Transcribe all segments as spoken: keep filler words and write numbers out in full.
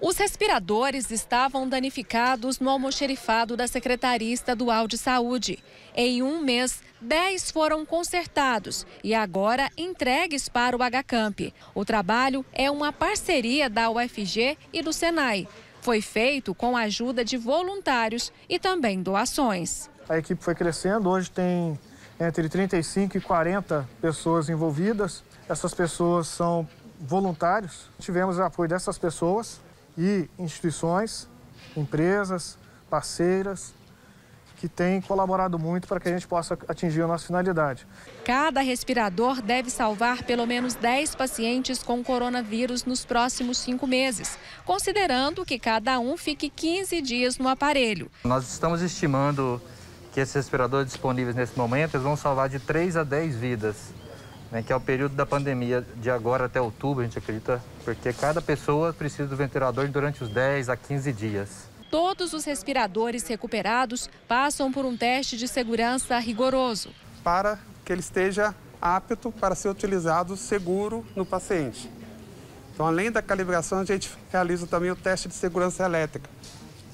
Os respiradores estavam danificados no almoxerifado da Secretaria Estadual de Saúde. Em um mês, dez foram consertados e agora entregues para o H CAMP. O trabalho é uma parceria da U F G e do SENAI. Foi feito com a ajuda de voluntários e também doações. A equipe foi crescendo, hoje tem entre trinta e cinco e quarenta pessoas envolvidas. Essas pessoas são voluntários. Tivemos o apoio dessas pessoas e instituições, empresas, parceiras, que têm colaborado muito para que a gente possa atingir a nossa finalidade. Cada respirador deve salvar pelo menos dez pacientes com coronavírus nos próximos cinco meses, considerando que cada um fique quinze dias no aparelho. Nós estamos estimando que esses respiradores disponíveis nesse momento eles vão salvar de três a dez vidas, né, que é o período da pandemia de agora até outubro, a gente acredita, porque cada pessoa precisa do ventilador durante os dez a quinze dias. Todos os respiradores recuperados passam por um teste de segurança rigoroso, para que ele esteja apto para ser utilizado seguro no paciente. Então, além da calibração, a gente realiza também o teste de segurança elétrica.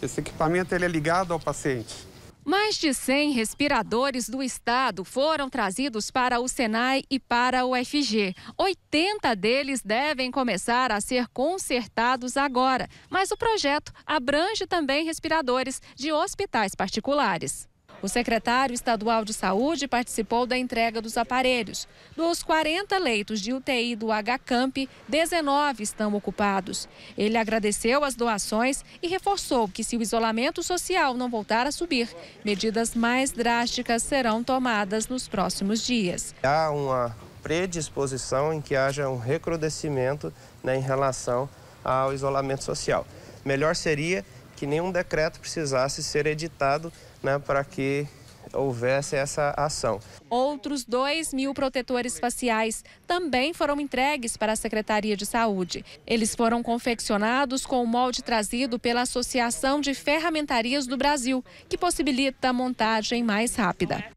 Esse equipamento ele é ligado ao paciente. Mais de cem respiradores do estado foram trazidos para o SENAI e para o U F G. oitenta deles devem começar a ser consertados agora, mas o projeto abrange também respiradores de hospitais particulares. O secretário estadual de saúde participou da entrega dos aparelhos. Dos quarenta leitos de U T I do H CAMP, dezenove estão ocupados. Ele agradeceu as doações e reforçou que, se o isolamento social não voltar a subir, medidas mais drásticas serão tomadas nos próximos dias. Há uma predisposição em que haja um recrudescimento, né, em relação ao isolamento social. Melhor seria que nenhum decreto precisasse ser editado, né, para que houvesse essa ação. Outros dois mil protetores faciais também foram entregues para a Secretaria de Saúde. Eles foram confeccionados com o molde trazido pela Associação de Ferramentarias do Brasil, que possibilita a montagem mais rápida.